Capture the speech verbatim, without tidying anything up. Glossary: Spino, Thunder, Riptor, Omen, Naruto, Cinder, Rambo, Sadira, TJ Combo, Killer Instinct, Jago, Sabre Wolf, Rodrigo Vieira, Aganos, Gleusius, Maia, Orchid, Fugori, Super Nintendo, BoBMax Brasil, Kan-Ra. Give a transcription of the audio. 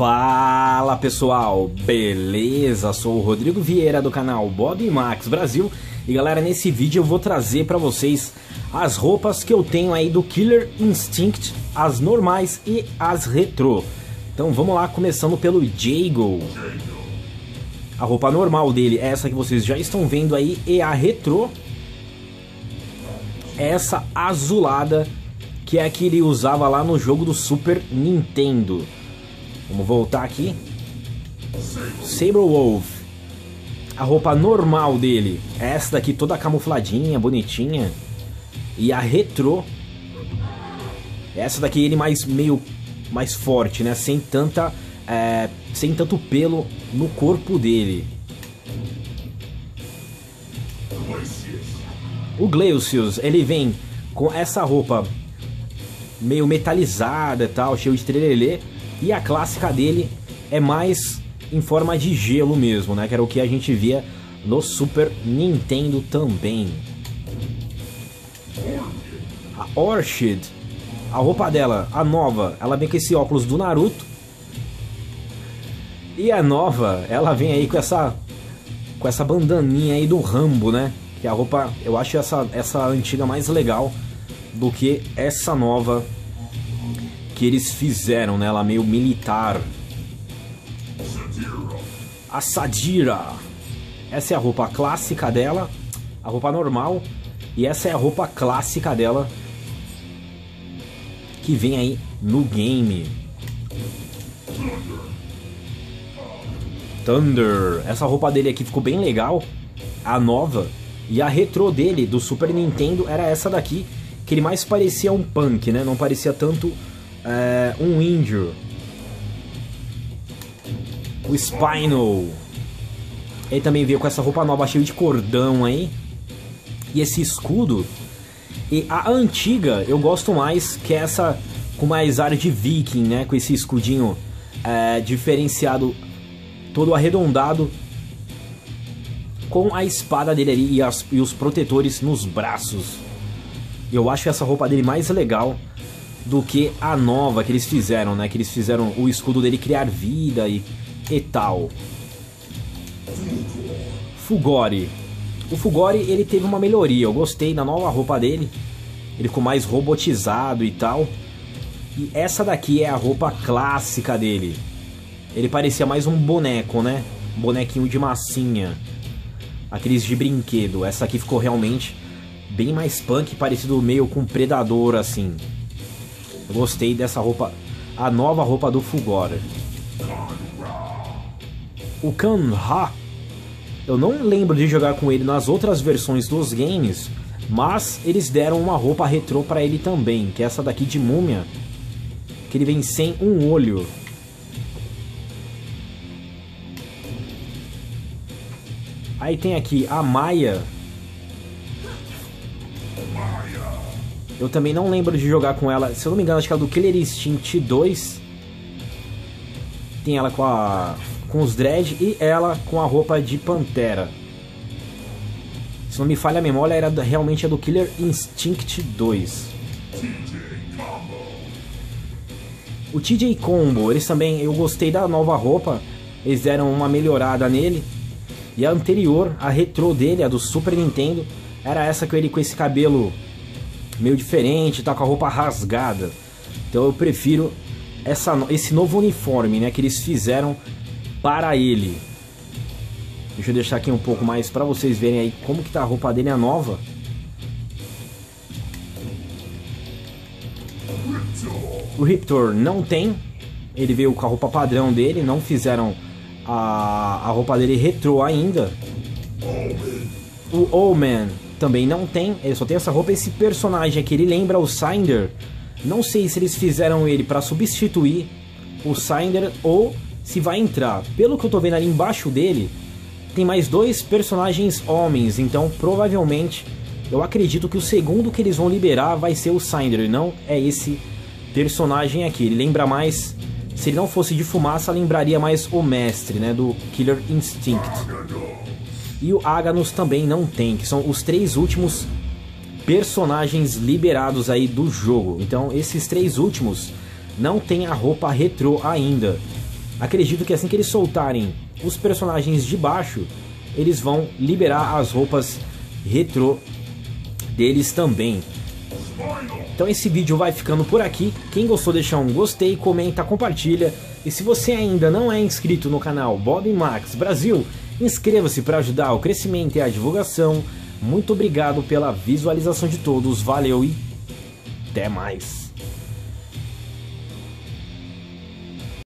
Fala pessoal, beleza? Sou o Rodrigo Vieira do canal BoBMax Brasil e galera, nesse vídeo eu vou trazer para vocês as roupas que eu tenho aí do Killer Instinct, as normais e as retrô. Então vamos lá, começando pelo Jago. A roupa normal dele é essa que vocês já estão vendo aí, e a retrô é essa azulada, que é a que ele usava lá no jogo do Super Nintendo. Vamos voltar aqui. Sabre Wolf. A roupa normal dele é essa daqui, toda camufladinha, bonitinha. E a retrô é essa daqui, ele mais meio mais forte, né? Sem tanta é, sem tanto pelo no corpo dele. O Gleusius, ele vem com essa roupa meio metalizada e tal, cheio de trelelê. E a clássica dele é mais em forma de gelo mesmo, né? Que era o que a gente via no Super Nintendo também. A Orchid, a roupa dela, a nova, ela vem com esse óculos do Naruto. E a nova, ela vem aí com essa com essa bandaninha aí do Rambo, né? Que a roupa, eu acho essa, essa antiga mais legal do que essa nova que eles fizeram, né? Ela meio militar. A Sadira. Essa é a roupa clássica dela, a roupa normal, e essa é a roupa clássica dela que vem aí no game. Thunder. Essa roupa dele aqui ficou bem legal, a nova, e a retrô dele do Super Nintendo era essa daqui, que ele mais parecia um punk, né? Não parecia tanto É, um índio. O Spino, ele também veio com essa roupa nova cheia de cordão aí, e esse escudo. E a antiga eu gosto mais, que é essa com mais área de viking, né? Com esse escudinho é, diferenciado, todo arredondado, com a espada dele ali e, as, e os protetores nos braços. Eu acho essa roupa dele mais legal do que a nova que eles fizeram, né? Que eles fizeram o escudo dele criar vida e, e tal. Fugori. O Fugori, ele teve uma melhoria. Eu gostei da nova roupa dele. Ele ficou mais robotizado e tal. E essa daqui é a roupa clássica dele. Ele parecia mais um boneco, né? Um bonequinho de massinha, aqueles de brinquedo. Essa aqui ficou realmente bem mais punk, parecido meio com um predador, assim. Eu gostei dessa roupa, a nova roupa do Fugori. O Kan-Ra, eu não lembro de jogar com ele nas outras versões dos games, mas eles deram uma roupa retrô pra ele também, que é essa daqui de múmia, que ele vem sem um olho. Aí tem aqui a Maia. Eu também não lembro de jogar com ela, se eu não me engano, acho que ela é do Killer Instinct dois. Tem ela com a com os dread e ela com a roupa de pantera. Se não me falha a memória, era realmente a do Killer Instinct dois. O T J Combo, eles também, eu gostei da nova roupa, eles deram uma melhorada nele. E a anterior, a retrô dele, a do Super Nintendo, era essa com ele com esse cabelo meio diferente, tá com a roupa rasgada. Então eu prefiro essa, esse novo uniforme, né, que eles fizeram para ele. Deixa eu deixar aqui um pouco mais para vocês verem aí como que tá a roupa dele, a nova. O Riptor não tem, ele veio com a roupa padrão dele, não fizeram a, a roupa dele retrô ainda. O Omen também não tem, ele só tem essa roupa. Esse personagem aqui, ele lembra o Cinder. Não sei se eles fizeram ele para substituir o Cinder ou se vai entrar. Pelo que eu tô vendo ali embaixo dele, tem mais dois personagens homens. Então, provavelmente, eu acredito que o segundo que eles vão liberar vai ser o Cinder. Não é esse personagem aqui. Ele lembra mais, se ele não fosse de fumaça, lembraria mais o mestre, né, do Killer Instinct. E o Aganos também não tem, que são os três últimos personagens liberados aí do jogo. Então esses três últimos não tem a roupa retrô ainda. Acredito que assim que eles soltarem os personagens de baixo, eles vão liberar as roupas retrô deles também. Então esse vídeo vai ficando por aqui. Quem gostou, deixa um gostei, comenta, compartilha. E se você ainda não é inscrito no canal BoBMax Brasil, inscreva-se para ajudar o crescimento e a divulgação. Muito obrigado pela visualização de todos, valeu e até mais!